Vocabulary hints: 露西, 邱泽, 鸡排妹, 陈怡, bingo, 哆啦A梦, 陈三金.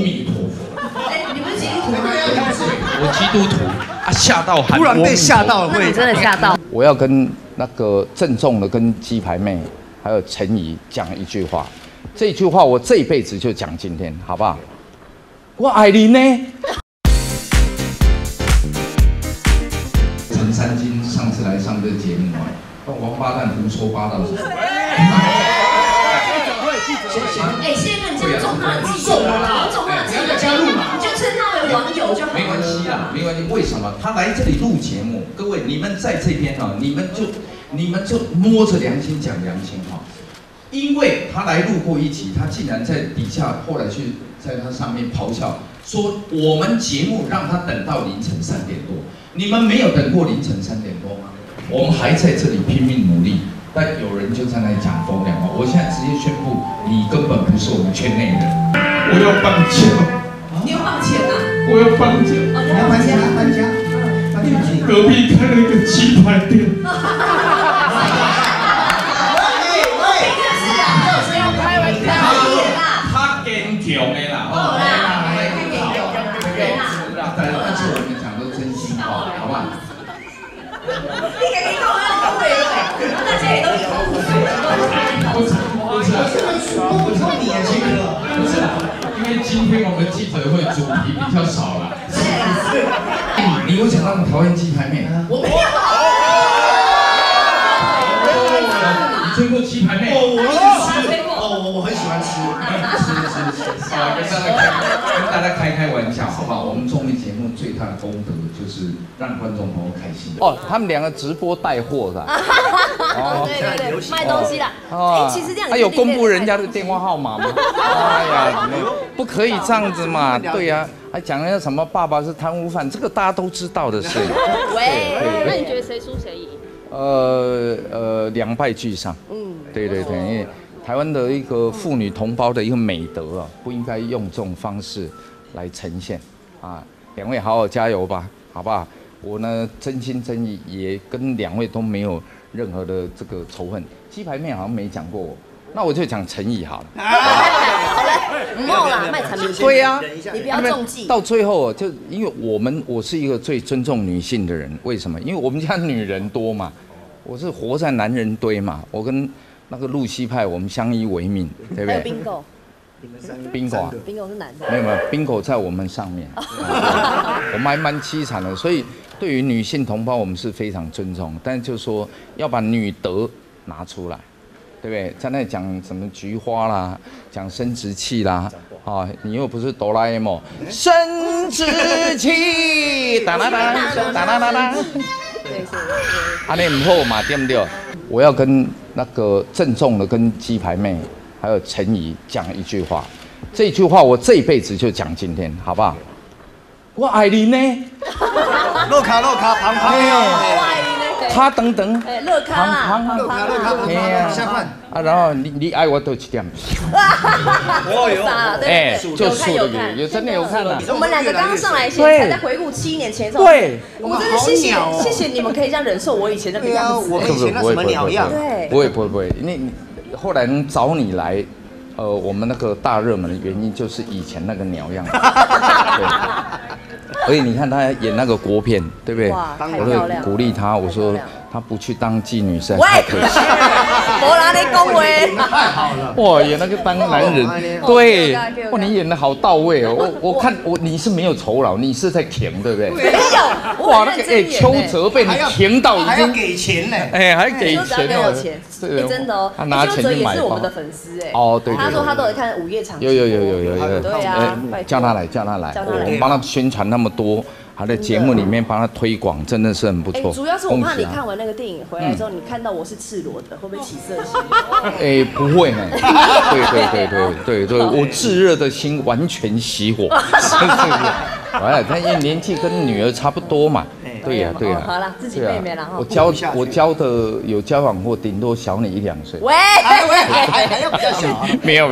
弥陀佛。哎，你们基督徒？对呀，我基督徒啊，吓到喊。突然被吓到了，会真的吓到。我要跟那个郑重的跟鸡排妹还有陈怡讲一句话，这句话我这一辈子就讲今天，好不好？我爱你呢。陈三金上次来上这个节目啊，王八蛋胡说八道什么？ 哎，现在你这样重骂自己，重骂自己，不要加入嘛，就称他为网友就好。没关系啦，没关系。为什么他来这里录节目？各位，你们在这边哈，你们就摸着良心讲良心哈，因为他来录过一集，他竟然在底下后来去在他上面咆哮，说我们节目让他等到凌晨3点多，你们没有等过凌晨3点多吗？我们还在这里拼命努力。 但有人就在那里讲风凉话，我现在直接宣布，你根本不是我们圈内人。我要搬家。你要搬家啊？我要搬家。哦，你要搬家，搬家。隔壁开了一个鸡排店。我这个是要开玩笑的啦。他坚强的啦。哦啦，太坚强了。但是我们讲都真心话，好不好？你给你。 大家也都有，不是你的金额，不是啦，因为今天我们记者会主题比较少啦。对啦。你有想到我讨厌鸡排妹？我没有。你追过鸡排妹？我很喜欢吃。是。啊，跟大家开玩笑，好不好？我们综艺节目最大的功德就是让观众朋友开心。哦，他们两个直播带货的。 哦，对对对，卖东西的。哎，其实这样，他有公布人家的电话号码吗？哎呀，不可以这样子嘛！对呀，还讲人家什么爸爸是贪污犯，这个大家都知道的事。喂，那你觉得谁输谁赢？两败俱伤。嗯，对对对，因为台湾的一个妇女同胞的一个美德啊，不应该用这种方式来呈现啊！两位好好加油吧，好不好？我呢，真心真意也跟两位都没有。 任何的这个仇恨，鸡排妹好像没讲过我，那我就讲陈怡好了。好了，不要啦，卖产品。对呀，你不要中计。到最后就因为我是一个最尊重女性的人，为什么？因为我们家女人多嘛，我是活在男人堆嘛，我跟那个露西派我们相依为命，对不对？还有 bingo， bingo 啊 ，bingo 是男的。没有没有 ，bingo 在我们上面，我们还蛮凄惨的，所以。 对于女性同胞，我们是非常尊重，但是就是说要把女德拿出来，对不对？在那讲什么菊花啦，讲生殖器啦，啊，你又不是哆啦 A 梦，生殖器，哒啦哒，哒啦哒啦，啊，你唔好嘛，对不对？我要跟那个郑重的跟鸡排妹还有陈怡讲一句话，这句话我这一辈子就讲今天，好不好？我爱你呢。 洛卡旁旁，他等等，洛卡啦，洛卡，哎呀，下饭啊，然后你爱我多一点，哇，哎，就数的有真的有看了。我们两个刚刚上来先才在回顾7年前的时候，对，我真的谢谢你们可以这样忍受我以前的样子，我以前那什么鸟样，对，不会，你后来能找你来。 我们那个大热门的原因就是以前那个鸟样，对。而且你看他演那个国片，对不对？我就鼓励他，我说他不去当妓女生太可惜。我拿你恭维。太好了。哇，演那个当男人，对。哇，你演得好到位哦。我看你是没有酬劳，你是在舔，对不对？没有。哇，那个哎，邱泽被你舔到已经还要给钱呢。哎，还给钱哦。 哎，真的哦，邱泽也是我们的粉丝哎。哦，对。他说他都有看午夜场。有。对呀，叫他来，我们帮他宣传那么多，还在节目里面帮他推广，真的是很不错。主要是我怕你看完那个电影回来之后，你看到我是赤裸的，会不会起色心？哎，不会呢。对，我炙热的心完全熄火。哎，他因为年纪跟女儿差不多嘛。 对呀，好了，自己妹妹了哈。我教的有交往过，顶多小你1、2岁。喂，还要比较小。没有。